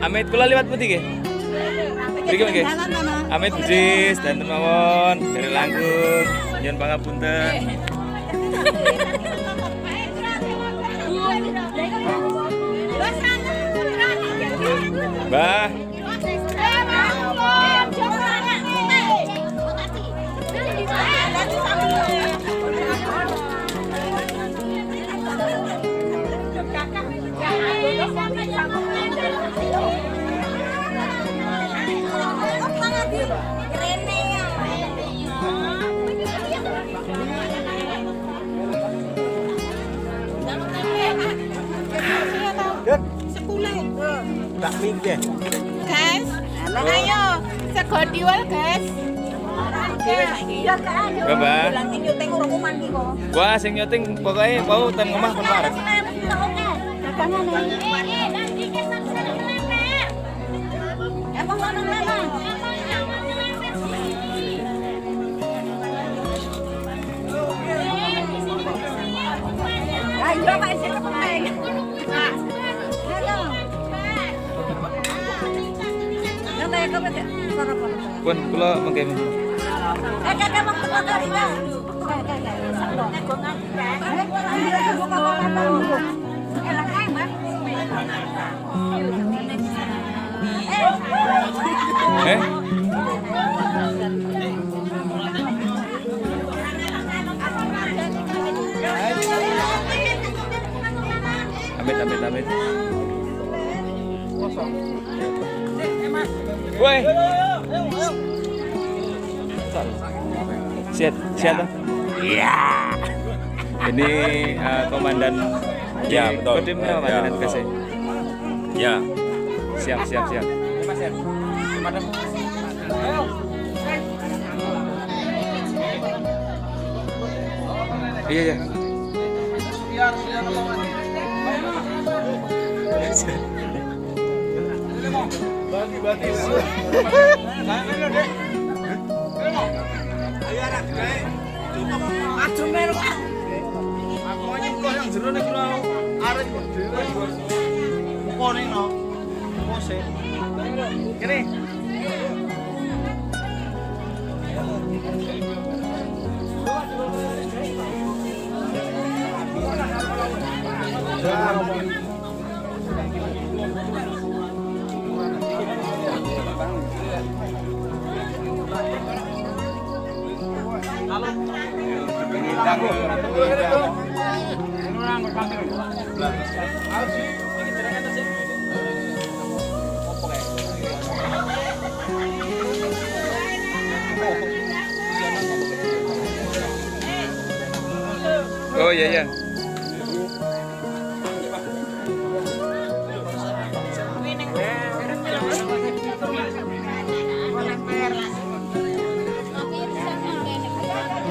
Amit kula liwat putih nggih. Mriki nggih. Amit budis dan mawon dari Langkung. Nyuwun pangapunten. Mbah. Kakak Guys, ayo segodiwal guys. Wah, sing nyuting pokoknya mau ten ngomah kemarin. Pun kula mengke. Kakak mong teko kali ta. Amit. Woi. Siap. Iya. Ini komandan. Ya, betul. Kodimnya komandan KC. Ya. Siap. Iya. Bagi-bagi. Ayo arah gae. Cukup ajune lho. Aku yen kok yang jero nek kula arek dhewe pone no. Mose. Kene. Oh iya.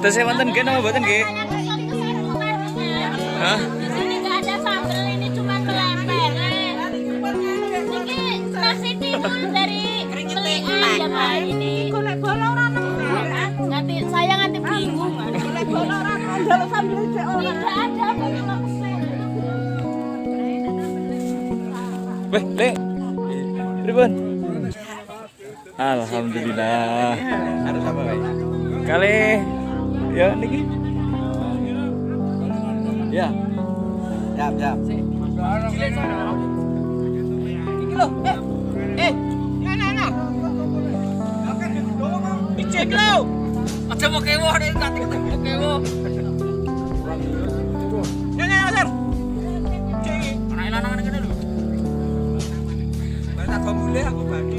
Terus saya mantan nggih napa mboten nggih? Hah? Ini enggak ada sambel, ini cuma melemper. Ini nasi timun dari beli ayam ini. Golek bola ora nemu. Nanti saya nganti bingung. Golek bola ora njaluk sambel cek ora. Enggak ada apa-apa. Weh, Dek. Pripun? Alhamdulillah. Harus apa bae? Kali ya niki. Ya. Siap. Iki lho. Nah. Dicek lho. Aja mau kewoh nek nanti ketemu kewoh. Nah, Sir. Iki ana lanangan kene lho. Baru tak boleh aku bagi.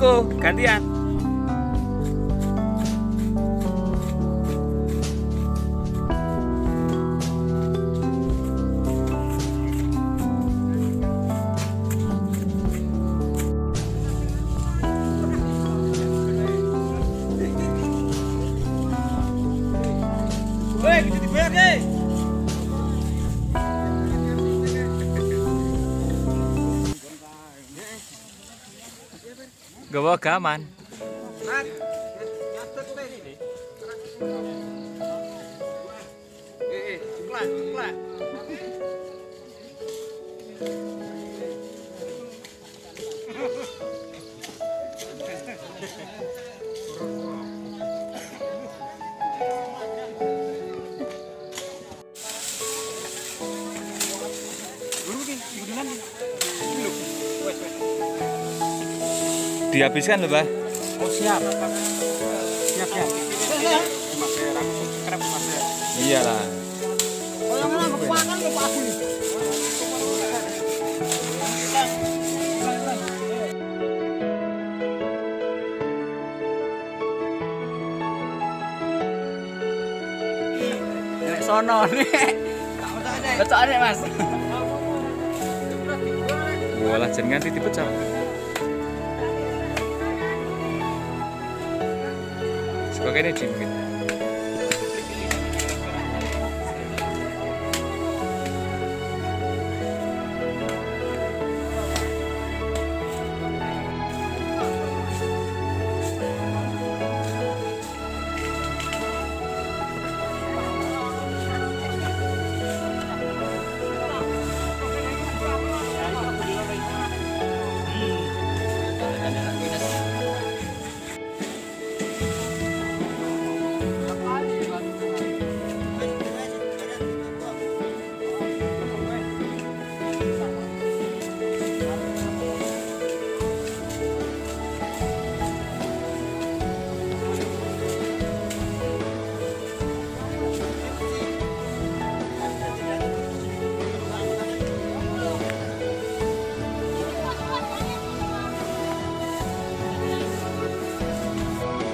aku, gantian. Woi, kita dibayar deh. Gawa gaman. Dihabiskan loh, Mbah. Oh, siap. Siap, siap. Iya lah. Sono nih. Pecah Mas. Walah jenengan dipecah. Bagaimana sih mungkin?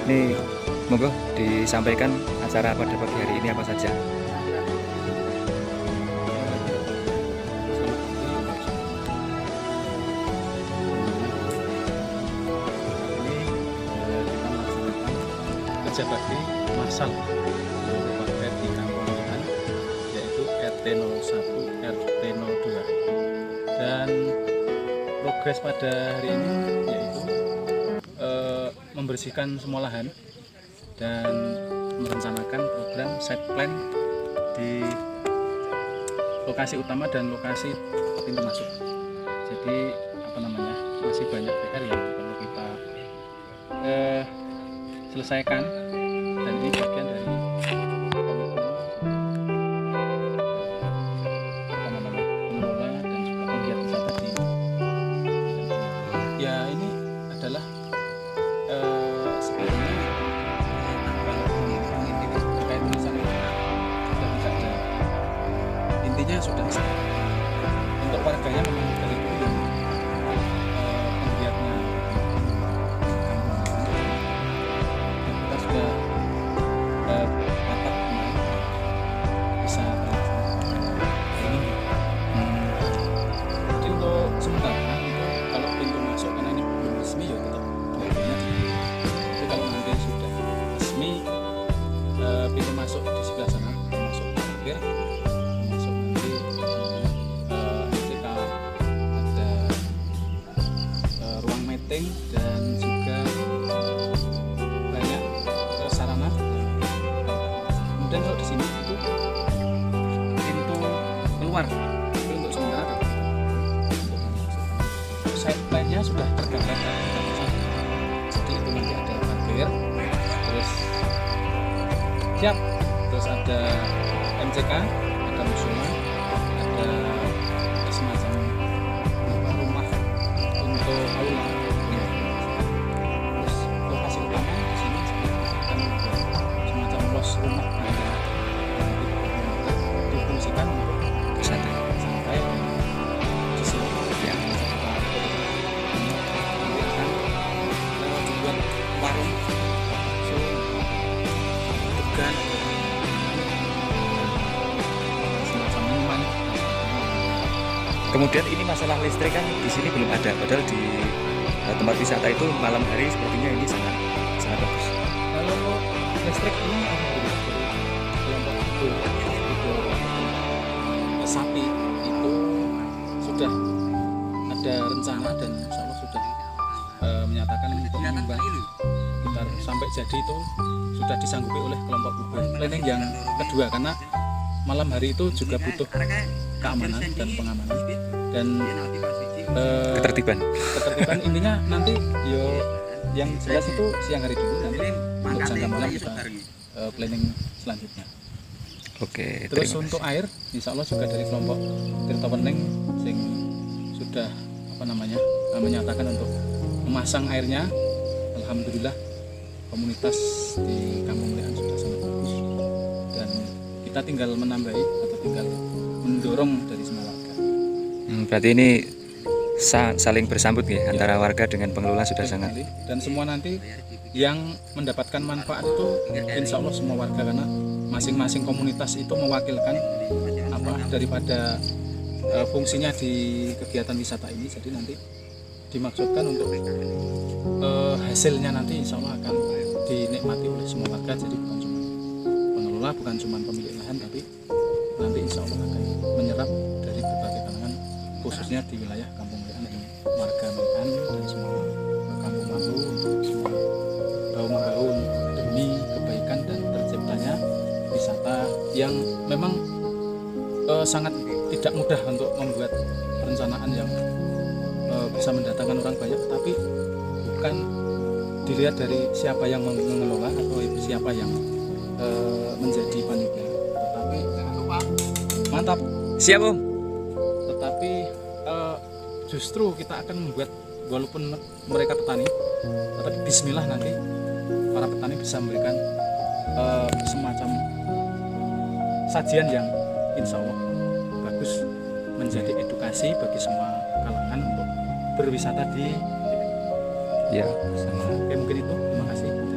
Nih, monggo disampaikan acara pada pagi hari ini apa saja. Ini kerja bakti massal kabupaten di Kampung yaitu RT 01, RT 02 dan progres pada hari ini yaitu membersihkan semua lahan dan merencanakan program site plan di lokasi utama dan lokasi pintu masuk. Jadi apa namanya masih banyak PR yang perlu kita selesaikan dan ini bagian dari pengelola dan juga penggiat wisata di ya ini adalah intinya sudah untuk warganya memang dari dulu penggiatnya kita sudah bisa ini jadi untuk sementara kalau pintu masuk karena ini belum resmi ya kita tapi kalau nanti sudah resmi pintu masuk di sebelah sana masuk akhir dan juga banyak sarana. Kemudian kalau di sini itu pintu keluar itu untuk sementara. Site plan-nya sudah tergambar. Jadi itu nanti ada parkir, terus siap, terus ada MCK, ada musola, ada semacam rumah untuk aula. Rumah difungsikan untuk santai sampai di sini yang akan Kemudian ini masalah listrik kan di sini belum ada, padahal di tempat wisata itu malam hari sepertinya ini sangat bagus. Kalau listrik ini sapi itu sudah ada rencana dan insya Allah sudah menyatakan untuk menyumbang sekitar sampai jadi itu sudah disanggupi oleh kelompok Buber. Planning yang kedua karena malam hari itu juga butuh keamanan dan pengamanan dan ketertiban intinya nanti yo yang jelas itu siang hari dulu, nanti untuk jangka malam kita planning selanjutnya. Oke, terus untuk air insya Allah juga dari kelompok Tirta Pening sing sudah menyatakan untuk memasang airnya. Alhamdulillah komunitas di Kampung Muliaan sudah sangat bagus dan kita tinggal menambahi atau tinggal mendorong dari semua warga. Berarti ini saling bersambut ya, antara warga dengan pengelola sudah sangat. Dan semua nanti yang mendapatkan manfaat itu insya Allah semua warga karena masing-masing komunitas itu mewakilkan apa daripada fungsinya di kegiatan wisata ini. Jadi nanti dimaksudkan untuk hasilnya nanti insya Allah akan dinikmati oleh semua warga. Jadi bukan cuma pengelola, bukan cuma pemilik lahan, tapi nanti insya Allah akan menyerap dari berbagai kalangan khususnya di wilayah Kampung Muliaan dan warga Muliaan dan semua kampung mampu untuk semua bau-bau demi kebaikan dan terciptanya wisata yang memang sangat tidak mudah untuk membuat perencanaan yang bisa mendatangkan orang banyak, tapi bukan dilihat dari siapa yang mengelola atau siapa yang menjadi panitia, tetapi mantap siap Om, tetapi justru kita akan membuat walaupun mereka petani, tetapi bismillah nanti para petani bisa memberikan semacam sajian yang insya Allah bagus menjadi edukasi bagi semua kalangan untuk berwisata di ya. Oke, mungkin itu, terima kasih.